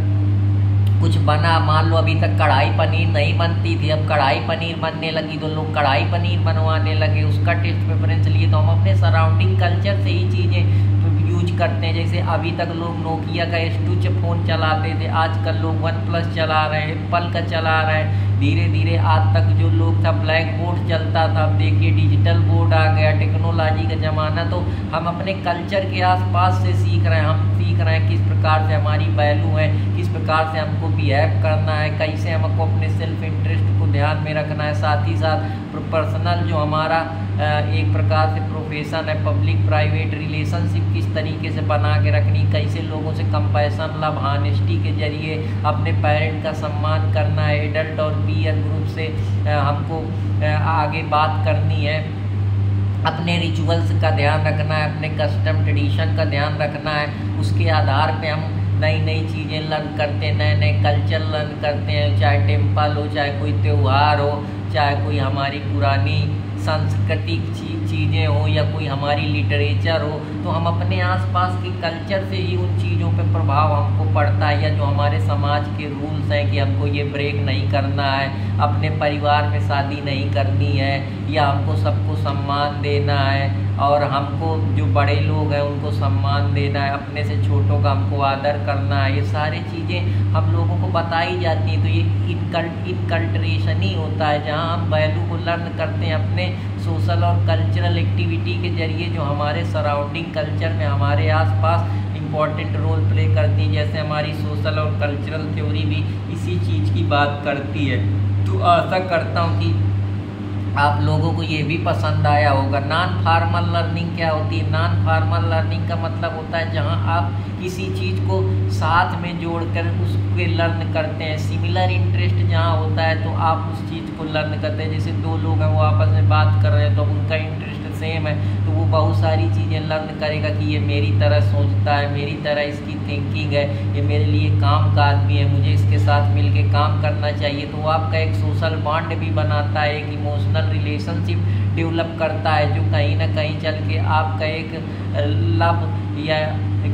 कुछ बना, मान लो अभी तक कढ़ाई पनीर नहीं बनती थी, अब कढ़ाई पनीर बनने लगी तो लोग कढ़ाई पनीर बनवाने लगे, उसका टेस्ट प्रेफरेंस लिए। तो हम अपने सराउंडिंग कल्चर से ही चीज़ें यूज करते हैं। जैसे अभी तक लोग नोकिया का S2 फ़ोन चलाते थे, आजकल लोग OnePlus चला रहे हैं, एप्पल का चला रहे हैं धीरे धीरे। आज तक जो लोग था ब्लैक बोर्ड चलता था, अब देखिए डिजिटल बोर्ड आ गया, टेक्नोलॉजी का ज़माना। तो हम अपने कल्चर के आसपास से सीख रहे हैं, हम सीख रहे हैं किस प्रकार से हमारी वैल्यू है, किस प्रकार से हमको बिहेव करना है, कैसे हमको अपने सेल्फ इंटरेस्ट को ध्यान में रखना है। साथ ही साथ पर्सनल जो हमारा एक प्रकार से प्रोफेशन है, पब्लिक प्राइवेट रिलेशनशिप किस तरीके से बना के रखनी, कैसे लोगों से कंपैशन लव हॉनेस्टी के जरिए अपने पेरेंट का सम्मान करना है, एडल्ट और पीयर ग्रुप से हमको आगे बात करनी है, अपने रिचुअल्स का ध्यान रखना है, अपने कस्टम ट्रेडिशन का ध्यान रखना है। उसके आधार पे हम नई नई चीज़ें लर्न करते हैं, नए नए कल्चर लर्न करते हैं, चाहे टेम्पल हो, चाहे कोई त्यौहार हो, चाहे कोई हमारी पुरानी सांस्कृतिक चीज़ें हो या कोई हमारी लिटरेचर हो। तो हम अपने आसपास के कल्चर से ही उन चीज़ों पे प्रभाव हमको पड़ता है। या जो हमारे समाज के रूल्स हैं कि हमको ये ब्रेक नहीं करना है, अपने परिवार में शादी नहीं करनी है, या हमको सबको सम्मान देना है और हमको जो बड़े लोग हैं उनको सम्मान देना है, अपने से छोटों का हमको आदर करना है, ये सारी चीज़ें हम लोगों को बताई जाती हैं। तो ये इनकल्ट्रेशन ही होता है जहाँ हम वैल्यू को लर्न करते हैं अपने सोशल और कल्चरल एक्टिविटी के जरिए जो हमारे सराउंडिंग कल्चर में हमारे आसपास इम्पॉर्टेंट रोल प्ले करती हैं। जैसे हमारी सोशल और कल्चरल थ्योरी भी इसी चीज़ की बात करती है। तो आशा करता हूँ कि आप लोगों को ये भी पसंद आया होगा। नॉन फार्मल लर्निंग क्या होती है? नॉन फार्मल लर्निंग का मतलब होता है जहाँ आप किसी चीज़ को साथ में जोड़कर उसके लर्न करते हैं। सिमिलर इंटरेस्ट जहाँ होता है तो आप उस चीज़ को लर्न करते हैं। जैसे दो लोग हैं वो आपस में बात कर रहे हैं तो उनका इंटरेस्ट सेम है तो वो बहुत सारी चीज़ें लर्न करेगा कि ये मेरी तरह सोचता है, मेरी तरह इसकी थिंकिंग है, ये मेरे लिए काम का आदमी है, मुझे इसके साथ मिलके काम करना चाहिए। तो वो आपका एक सोशल बॉन्ड भी बनाता है, एक इमोशनल रिलेशनशिप डेवलप करता है जो कहीं ना कहीं चल के आपका एक लव या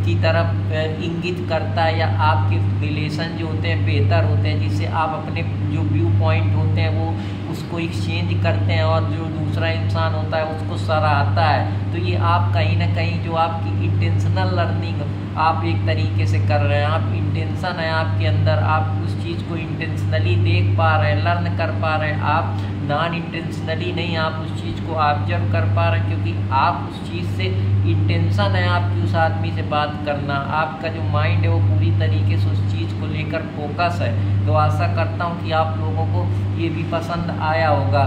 की तरफ इंगित करता है, या आपके रिलेशन जो होते हैं बेहतर होते हैं, जिससे आप अपने जो व्यू पॉइंट होते हैं वो उसको एक्सचेंज करते हैं और जो दूसरा इंसान होता है उसको सराहता है। तो ये आप कहीं ना कहीं जो आपकी इंटेंशनल लर्निंग आप एक तरीके से कर रहे हैं, आप इंटेंशन है आपके अंदर, आप उस चीज़ को इंटेंशनली देख पा रहे हैं, लर्न कर पा रहे हैं। आप नॉन इंटेंशनली नहीं, आप उस चीज़ को ऑब्जर्व कर पा रहे हैं क्योंकि आप उस चीज़ से इंटेंशन है आपकी उस आदमी से बात करना, आपका जो माइंड है वो पूरी तरीके से उस चीज़ को लेकर फोकस है। तो आशा करता हूँ कि आप लोगों को ये भी पसंद आया होगा।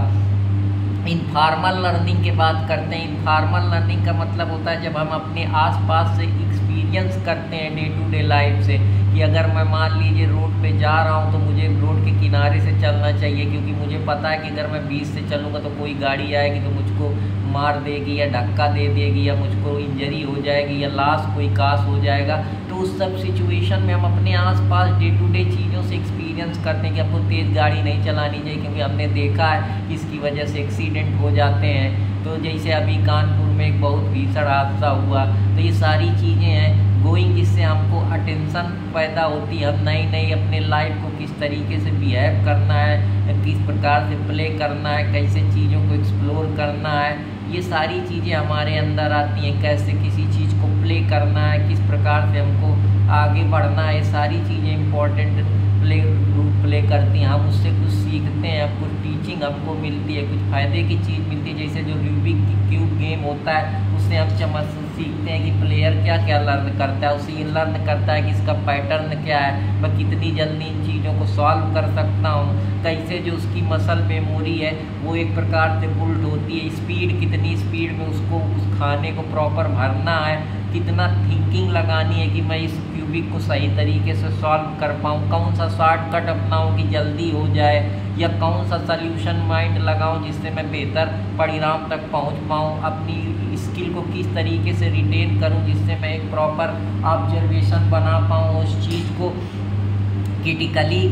इनफॉर्मल लर्निंग की बात करते हैं। इनफॉर्मल लर्निंग का मतलब होता है जब हम अपने आसपास से एक्सपीरियंस करते हैं डे टू डे लाइफ से, कि अगर मैं मान लीजिए रोड पे जा रहा हूँ तो मुझे रोड के किनारे से चलना चाहिए क्योंकि मुझे पता है कि अगर मैं 20 से चलूँगा तो कोई गाड़ी आएगी तो मुझको मार देगी या धक्का दे देगी या मुझको इंजरी हो जाएगी या लाश कोई कास हो जाएगा। तो उस सब सिचुएशन में हम अपने आसपास डे टू डे चीज़ों से एक्सपीरियंस करते हैं कि हमको तेज़ गाड़ी नहीं चलानी चाहिए क्योंकि हमने देखा है इसकी वजह से एक्सीडेंट हो जाते हैं। तो जैसे अभी कानपुर में एक बहुत भीषण हादसा हुआ, तो ये सारी चीज़ें हैं गोइंग, जिससे हमको अटेंशन पैदा होती है। हम नई नई अपने लाइफ को किस तरीके से बिहेव करना है, किस प्रकार से प्ले करना है, कैसे चीज़ों को एक्सप्लोर करना है, ये सारी चीज़ें हमारे अंदर आती हैं। कैसे किसी चीज़ को प्ले करना है, किस प्रकार से हमको आगे बढ़ना है, ये सारी चीज़ें इम्पोर्टेंट प्ले करती हैं। हम उससे कुछ सीखते हैं, कुछ टीचिंग हमको मिलती है, कुछ फ़ायदे की चीज़ मिलती है। जैसे जो रूबिक क्यूब गेम होता है, उससे हम चमक सीखते हैं कि प्लेयर क्या क्या लर्न करता है, उससे ये लर्न करता है कि इसका पैटर्न क्या है, मैं कितनी जल्दी इन चीज़ों को सॉल्व कर सकता हूँ, कैसे जो उसकी मसल मेमोरी है वो एक प्रकार से बुल्ड होती है, स्पीड कितनी स्पीड में उसको उस खाने को प्रॉपर भरना है, कितना थिंकिंग लगानी है कि मैं इस क्यूबिक को सही तरीके से सॉल्व कर पाऊँ, कौन सा शॉर्टकट अपनाऊँ कि जल्दी हो जाए, या कौन सा सल्यूशन माइंड लगाऊँ जिससे मैं बेहतर परिणाम तक पहुँच पाऊँ, अपनी स्किल को किस तरीके से रिटेन करूँ जिससे मैं एक प्रॉपर ऑब्जर्वेशन बना पाऊँ, उस चीज़ को क्रिटिकली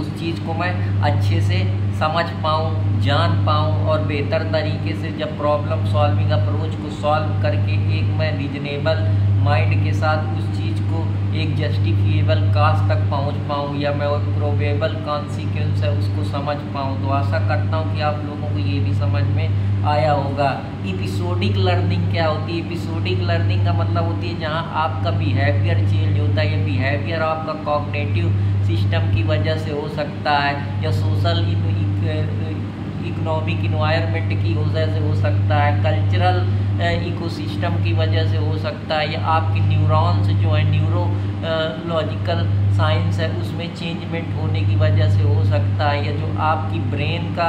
उस चीज़ को मैं अच्छे से समझ पाऊँ, जान पाऊँ, और बेहतर तरीके से जब प्रॉब्लम सॉल्विंग अप्रोच को सॉल्व करके एक मैं रीजनेबल माइंड के साथ उस चीज़ को एक जस्टिफिएबल कास्ट तक पहुँच पाऊँ, या मैं एक प्रोबेबल कॉन्सिक्वेंस है उसको समझ पाऊँ। तो आशा करता हूँ कि आप लोगों को ये भी समझ में आया होगा। एपिसोडिक लर्निंग क्या होती है? एपिसोडिक लर्निंग का मतलब होती है जहाँ आपका बिहेवियर चेंज होता है, या बिहेवियर आपका कॉग्निटिव सिस्टम की वजह से हो सकता है, या सोशल इकोनॉमिक इन्वायरमेंट की वजह से हो सकता है, कल्चरल इकोसिस्टम की वजह से हो सकता है, या आपकी न्यूरॉन्स जो है न्यूरोलॉजिकल साइंस है उसमें चेंजमेंट होने की वजह से हो सकता है, या जो आपकी ब्रेन का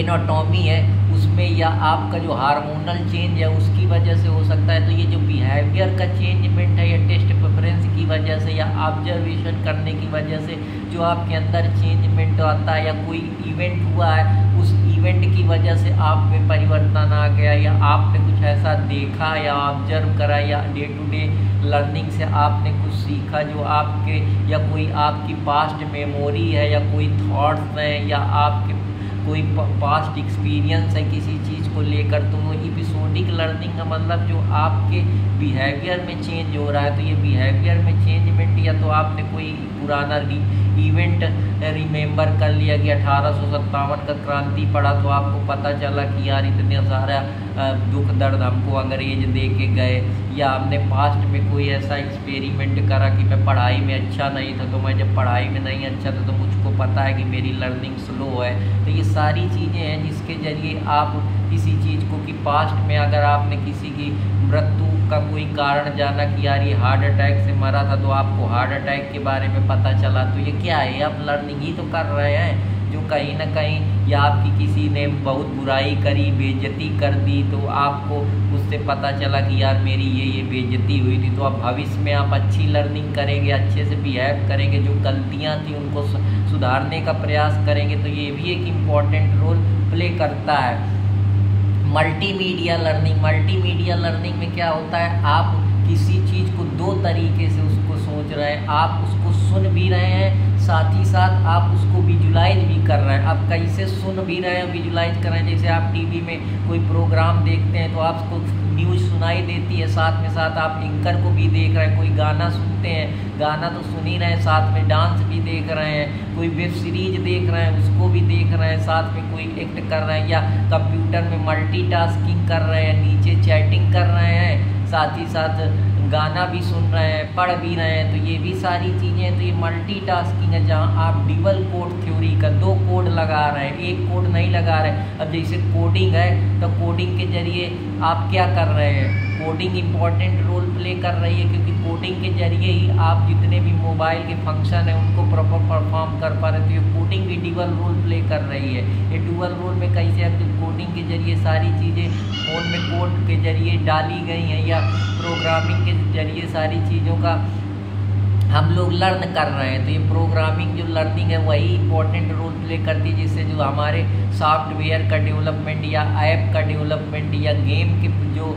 एनाटॉमी है उसमें, या आपका जो हार्मोनल चेंज है उसकी वजह से हो सकता है। तो ये जो बिहेवियर का चेंजमेंट है, या टेस्ट प्रेफरेंस की वजह से, या ऑब्जर्वेशन करने की वजह से जो आपके अंदर चेंजमेंट आता है, या कोई इवेंट हुआ है उस इवेंट की वजह से आप में परिवर्तन आ गया, या आपने कुछ ऐसा देखा या ऑब्जर्व करा, या डे टू डे लर्निंग से आपने कुछ सीखा जो आपके, या कोई आपकी पास्ट मेमोरी है, या कोई थॉट्स हैं, या आपके कोई पास्ट एक्सपीरियंस है किसी चीज़ को लेकर। तो वो एपिसोडिक लर्निंग का मतलब जो आपके बिहेवियर में चेंज हो रहा है। तो ये बिहेवियर में चेंजमेंट, या तो आपने कोई पुराना इवेंट रिमेंबर कर लिया कि 1857 का क्रांति पड़ा, तो आपको पता चला कि यार इतने सारा दुख दर्द हमको अंग्रेज दे के गए, या आपने पास्ट में कोई ऐसा एक्सपेरिमेंट करा कि मैं पढ़ाई में अच्छा नहीं था, तो मैं जब पढ़ाई में नहीं अच्छा था तो मुझको पता है कि मेरी लर्निंग स्लो है। तो ये सारी चीज़ें हैं जिसके ज़रिए आप किसी चीज़ को कि पास्ट में अगर आपने किसी की मृत्यु का कोई कारण जाना कि यार ये हार्ट अटैक से मरा था, तो आपको हार्ट अटैक के बारे में पता चला, तो ये क्या है, आप लर्निंग ही तो कर रहे हैं जो कहीं ना कहीं, या आपकी किसी ने बहुत बुराई करी, बेइज्जती कर दी, तो आपको उससे पता चला कि यार मेरी ये बेइज्जती हुई थी, तो आप भविष्य में आप अच्छी लर्निंग करेंगे, अच्छे से बिहेव करेंगे, जो गलतियाँ थी उनको सुधारने का प्रयास करेंगे। तो ये भी एक इम्पॉर्टेंट रोल प्ले करता है। मल्टीमीडिया लर्निंग, मल्टीमीडिया लर्निंग में क्या होता है, आप किसी चीज़ को दो तरीके से उसको सोच रहे हैं, आप उसको सुन भी रहे हैं, साथ ही साथ आप उसको विजुलाइज भी कर रहे हैं। आप कैसे सुन भी रहे हैं, विजुलाइज कर रहे हैं। जैसे आप टीवी में कोई प्रोग्राम देखते हैं तो आपको न्यूज़ सुनाई देती है, साथ में साथ आप एंकर को भी देख रहे हैं, कोई गाना सुनते हैं, गाना तो सुन ही रहे हैं, साथ में डांस भी देख रहे हैं, कोई वेब सीरीज़ देख रहे हैं उसको भी देख रहे हैं, साथ में कोई एक्ट कर रहे हैं, या कंप्यूटर में मल्टीटास्किंग कर रहे हैं, नीचे चैटिंग कर रहे हैं, साथ ही साथ गाना भी सुन रहे हैं, पढ़ भी रहे हैं। तो ये भी सारी चीज़ें हैं। तो ये मल्टीटास्किंग है जहाँ आप डबल कोड थ्योरी का दो कोड लगा रहे हैं, एक कोड नहीं लगा रहे हैं। अब जैसे कोडिंग है तो कोडिंग के जरिए आप क्या कर रहे हैं, कोडिंग इम्पॉर्टेंट रोल प्ले कर रही है, क्योंकि कोडिंग के जरिए ही आप जितने भी मोबाइल के फंक्शन हैं उनको प्रॉपर परफॉर्म कर पा रहे हैं। तो ये कोडिंग भी डुअल रोल प्ले कर रही है। ये डुअल रोल में कैसे आप कोडिंग के जरिए सारी चीज़ें फोन में कोड के जरिए डाली गई हैं, या प्रोग्रामिंग के जरिए सारी चीज़ों का हम लोग लर्न कर रहे हैं। तो ये प्रोग्रामिंग जो लर्निंग है वही इम्पोर्टेंट रोल प्ले करती है, जिससे जो हमारे सॉफ्टवेयर का डेवलपमेंट, या ऐप का डेवलपमेंट, या गेम के जो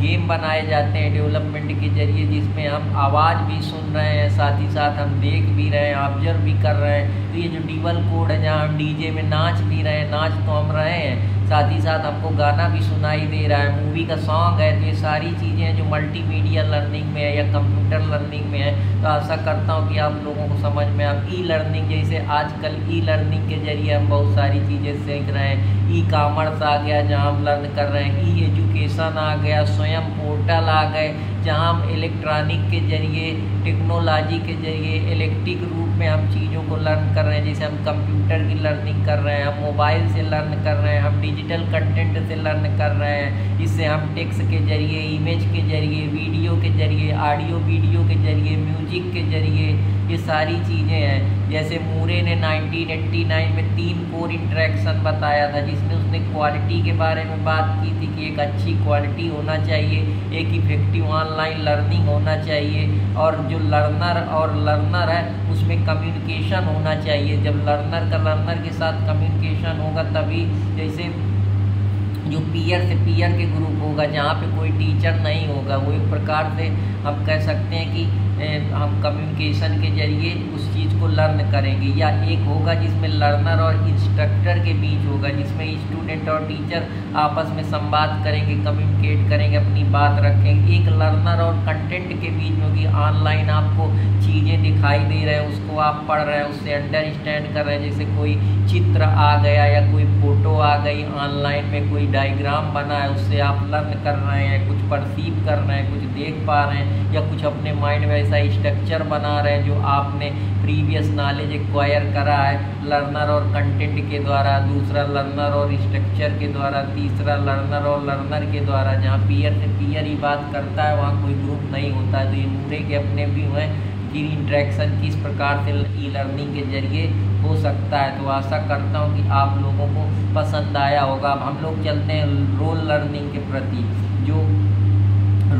गेम बनाए जाते हैं डेवलपमेंट के जरिए, जिसमें हम आवाज़ भी सुन रहे हैं, साथ ही साथ हम देख भी रहे हैं, ऑब्जर्व भी कर रहे हैं, तो ये जो डीबल कोड है जहाँ हम डीजे में नाच भी रहे हैं, नाच तो हम रहे हैं, साथ ही साथ हमको गाना भी सुनाई दे रहा है, मूवी का सॉन्ग है, तो ये सारी चीज़ें हैं जो मल्टीमीडिया लर्निंग में है या कंप्यूटर लर्निंग में है। तो आशा करता हूँ कि आप लोगों को समझ में आप ई लर्निंग, जैसे आजकल ई लर्निंग के जरिए हम बहुत सारी चीज़ें सीख रहे हैं। ई कामर्स आ गया जहाँ हम लर्न कर रहे हैं, ई एजुकेशन आ गया, स्वयं पोर्टल आ गए जहाँ हम इलेक्ट्रॉनिक के जरिए, टेक्नोलॉजी के जरिए, इलेक्ट्रिक रूप में हम चीज़ों को लर्न कर रहे हैं। जैसे हम कंप्यूटर की लर्निंग कर रहे हैं, हम मोबाइल से लर्न कर रहे हैं, हम डिजिटल कंटेंट से लर्न कर रहे हैं। इससे हम टेक्स्ट के जरिए, इमेज के जरिए, वीडियो के जरिए, ऑडियो वीडियो के जरिए, म्यूजिक के जरिए, ये सारी चीज़ें हैं। जैसे मूरे ने 1989 में 3 कोर इंटरेक्शन बताया था, जिसमें उसने क्वालिटी के बारे में बात की थी कि एक अच्छी क्वालिटी होना चाहिए, एक इफेक्टिव ऑनलाइन लर्निंग होना चाहिए, और जो लर्नर और लर्नर है उसमें कम्युनिकेशन होना चाहिए। जब लर्नर का लर्नर के साथ कम्युनिकेशन होगा तभी, जैसे जो पीयर से पीयर के ग्रुप होगा जहाँ पे कोई टीचर नहीं होगा, वो एक प्रकार से हम कह सकते हैं कि हम कम्युनिकेशन के जरिए उस चीज़ को लर्न करेंगे। या एक होगा जिसमें लर्नर और इंस्ट्रक्टर के बीच होगा, जिसमें स्टूडेंट और टीचर आपस में संवाद करेंगे, कम्युनिकेट करेंगे, अपनी बात रखेंगे। एक लर्नर और कंटेंट के बीच में होगी, ऑनलाइन आपको चीज़ें दिखाई दे रहे हैं, उसको आप पढ़ रहे हैं, उससे अंडरस्टैंड कर रहे हैं। जैसे कोई चित्र आ गया या कोई फ़ोटो आ गई, ऑनलाइन में कोई डायग्राम बना है, उससे आप लर्न कर रहे हैं, कुछ परसीव कर रहे हैं, कुछ देख पा रहे हैं, या कुछ अपने माइंड में स्ट्रक्चर बना रहे हैं जो आपने प्रीवियस नॉलेज एक्वायर करा है लर्नर और कंटेंट के द्वारा, दूसरा लर्नर और स्ट्रक्चर के द्वारा, तीसरा लर्नर और लर्नर के द्वारा। जहाँ पीयर से पीयर ही बात करता है वहाँ कोई ग्रुप नहीं होता है। तो ये मूरे के अपने व्यू हैं कि इंटरेक्शन किस प्रकार से ई लर्निंग के जरिए हो सकता है। तो आशा करता हूँ कि आप लोगों को पसंद आया होगा। अब हम लोग चलते हैं रोल लर्निंग के प्रति। जो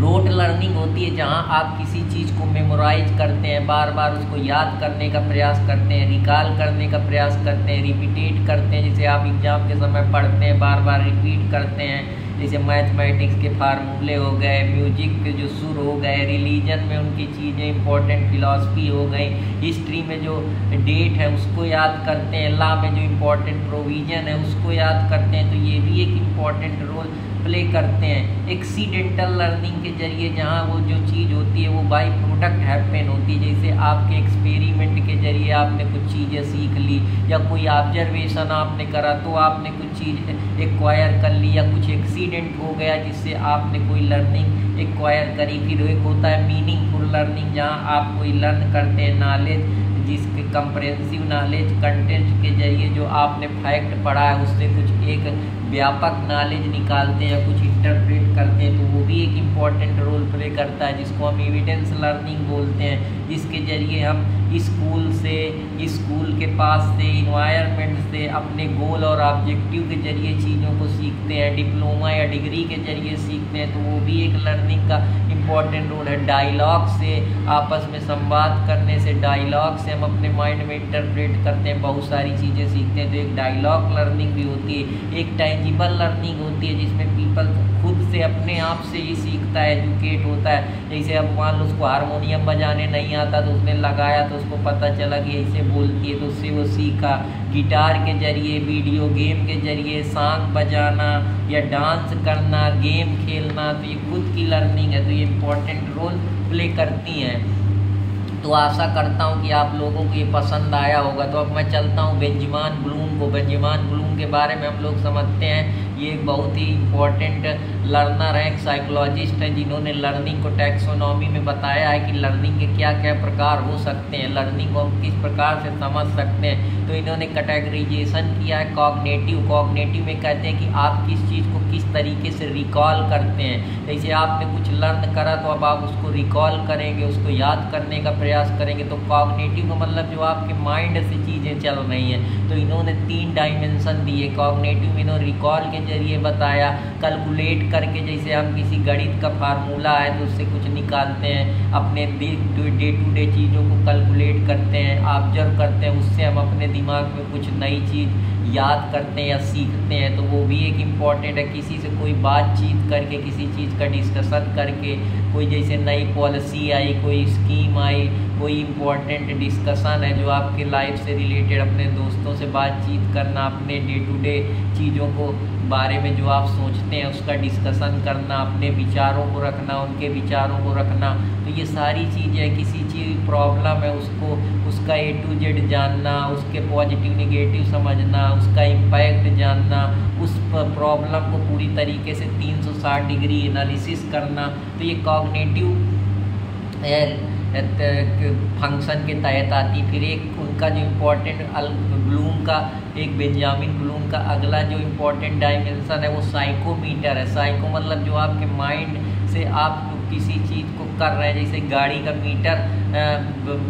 रोट लर्निंग होती है जहां आप किसी चीज़ को मेमोराइज करते हैं, बार बार उसको याद करने का प्रयास करते हैं, रिकॉल करने का प्रयास करते हैं, रिपीटेट करते हैं। जैसे आप एग्ज़ाम के समय पढ़ते हैं, बार बार रिपीट करते हैं। जैसे मैथमेटिक्स के फार्मूले हो गए, म्यूजिक के जो सुर हो गए, रिलीजन में उनकी चीज़ें इंपॉर्टेंट, फिलॉसफी हो गई, हिस्ट्री में जो डेट है उसको याद करते हैं, लॉ में जो इम्पोर्टेंट प्रोविज़न है उसको याद करते हैं। तो ये भी एक इम्पॉर्टेंट रोल प्ले करते हैं। एक्सीडेंटल लर्निंग के जरिए जहाँ वो जो चीज़ होती है वो बाई प्रोडक्ट हैपन होती है। जैसे आपके एक्सपेरिमेंट के जरिए आपने कुछ चीज़ें सीख ली, या कोई ऑब्जर्वेशन आपने करा तो आपने कुछ चीज़ एक्वायर कर ली, या कुछ एक्सीडेंट हो गया जिससे आपने कोई लर्निंग एक्वायर करी। फिर एक होता है मीनिंगफुल लर्निंग जहाँ आप कोई लर्न करते हैं नॉलेज, जिसके कंप्रेहेंसिव नॉलेज कंटेंट के जरिए जो आपने फैक्ट पढ़ा है उससे कुछ एक व्यापक नॉलेज निकालते हैं, कुछ इंटरप्रेट करते हैं। तो वो भी एक इम्पॉर्टेंट रोल प्ले करता है, जिसको हम एविडेंस लर्निंग बोलते हैं, जिसके जरिए हम स्कूल से, स्कूल के पास से, इन्वायरमेंट से, अपने गोल और ऑब्जेक्टिव के जरिए चीज़ों को सीखते हैं, डिप्लोमा या डिग्री के जरिए सीखते हैं। तो वो भी एक लर्निंग का इम्पॉर्टेंट रोल है। डायलॉग से, आपस में संवाद करने से, डायलॉग से हम अपने माइंड में इंटरप्रेट करते हैं, बहुत सारी चीज़ें सीखते हैं। तो एक डायलॉग लर्निंग भी होती है। एक टेंजिबल लर्निंग होती है जिसमें पीपल खुद से, अपने आप से ही सीखता है, एजुकेट होता है। जैसे अब मान लो उसको हारमोनियम बजाने नहीं आता तो उसने लगाया तो उसको पता चला कि ऐसे बोलती है, तो उससे वो सीखा। गिटार के जरिए, वीडियो गेम के जरिए, सांग बजाना या डांस करना, गेम खेलना, तो ये खुद की लर्निंग है। तो ये इम्पोर्टेंट रोल प्ले करती हैं। तो आशा करता हूँ कि आप लोगों को ये पसंद आया होगा। तो अब मैं चलता हूँ बेंजामिन ब्लूम को। बेंजामिन ब्लूम के बारे में हम लोग समझते हैं, ये एक बहुत ही इम्पॉर्टेंट लर्नर है, एक साइकोलॉजिस्ट है, जिन्होंने लर्निंग को टैक्सोनॉमी में बताया है कि लर्निंग के क्या क्या प्रकार हो सकते हैं, लर्निंग को हम किस प्रकार से समझ सकते हैं। तो इन्होंने कैटेगराइजेशन किया है कॉग्निटिव। कॉग्निटिव में कहते हैं कि आप किस चीज़ को किस तरीके से रिकॉल करते हैं। जैसे आपने कुछ लर्न करा तो अब आप उसको रिकॉल करेंगे, उसको याद करने का प्रयास करेंगे। तो कॉग्निटिव का मतलब जो आपके माइंड से चीज़ें चल रही हैं। तो इन्होंने 3 डायमेंशन दिए कॉग्निटिव में, इन्होंने रिकॉल के जरिए बताया, कैलकुलेट करके, जैसे हम किसी गणित का फार्मूला है तो उससे कुछ निकालते हैं, अपने डे टू डे चीज़ों को कैलकुलेट करते हैं, ऑब्जर्व करते हैं, उससे हम अपने दिमाग में कुछ नई चीज़ याद करते हैं या सीखते हैं। तो वो भी एक इम्पॉर्टेंट है। किसी से कोई बातचीत करके, किसी चीज़ का डिस्कशन करके, कोई जैसे नई पॉलिसी आई, कोई स्कीम आई, कोई इम्पोर्टेंट डिस्कशन है जो आपके लाइफ से रिलेटेड, अपने दोस्तों से बातचीत करना, अपने डे टू डे चीज़ों को बारे में जो आप सोचते हैं उसका डिस्कशन करना, अपने विचारों को रखना, उनके विचारों को रखना। तो ये सारी चीज़ें, किसी चीज़ प्रॉब्लम है उसको, उसका ए टू जेड जानना, उसके पॉजिटिव निगेटिव समझना, उसका इम्पैक्ट जानना, उस प्रॉब्लम को पूरी तरीके से 360 डिग्री एनालिसिस करना। तो ये कॉग्निटिव फंक्शन के तहत आती। फिर एक उनका जो इम्पोर्टेंट ब्लूम का, एक बेंजामिन ब्लूम का अगला जो इम्पोर्टेंट डायमेंशन है वो साइकोमीटर है। साइको मतलब जो आपके माइंड से आप किसी चीज़ को कर रहे हैं, जैसे गाड़ी का मीटर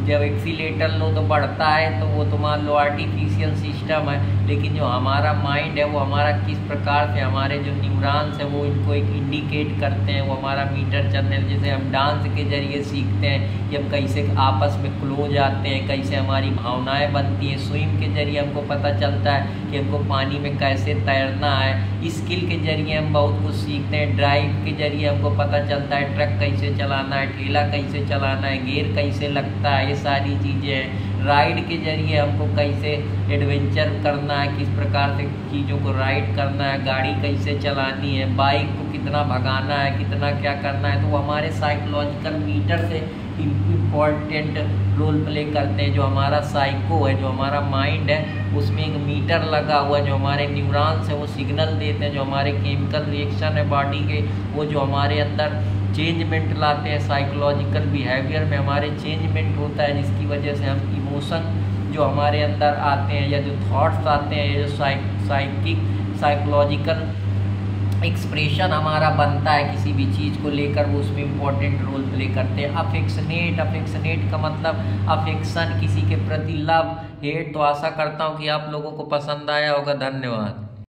जब एक्सीलेटर लो तो बढ़ता है, तो वो तो मान लो आर्टिफिशियल सिस्टम है, लेकिन जो हमारा माइंड है वो हमारा किस प्रकार से, हमारे जो न्यूरॉन्स हैं वो इनको एक इंडिकेट करते हैं, वो हमारा मीटर चलने। जैसे हम डांस के जरिए सीखते हैं कि हम कैसे आपस में क्लोज आते हैं, कैसे हमारी भावनाएँ बनती हैं। स्विम के जरिए हमको पता चलता है कि हमको पानी में कैसे तैरना है। स्किल के जरिए हम बहुत कुछ सीखते हैं। ड्राइव के जरिए हमको पता चलता है ट्रक कैसे चलाना है, ठेला कैसे चलाना है, गेयर कैसे लगता है, ये सारी चीज़ें हैं। राइड के जरिए हमको कैसे एडवेंचर करना है, किस प्रकार से चीज़ों को राइड करना है, गाड़ी कैसे चलानी है, बाइक को कितना भगाना है, कितना क्या करना है। तो वो हमारे साइकोलॉजिकल मीटर से इम्पोर्टेंट रोल प्ले करते हैं। जो हमारा साइको है, जो हमारा माइंड है, उसमें एक मीटर लगा हुआ है, जो हमारे न्यूरॉन्स है वो सिग्नल देते हैं, जो हमारे केमिकल रिएक्शन है बॉडी के, वो जो हमारे अंदर चेंजमेंट लाते हैं। साइकोलॉजिकल बिहेवियर में हमारे चेंजमेंट होता है, जिसकी वजह से हम इमोशन जो हमारे अंदर आते हैं, या जो थॉट्स आते हैं, या जो साइकोलॉजिकल एक्सप्रेशन हमारा बनता है किसी भी चीज़ को लेकर, वो उसमें इम्पोर्टेंट रोल प्ले करते हैं। अफेक्शनेट का मतलब अफेक्शन, किसी के प्रति लव, हेट। तो आशा करता हूँ कि आप लोगों को पसंद आया होगा। धन्यवाद।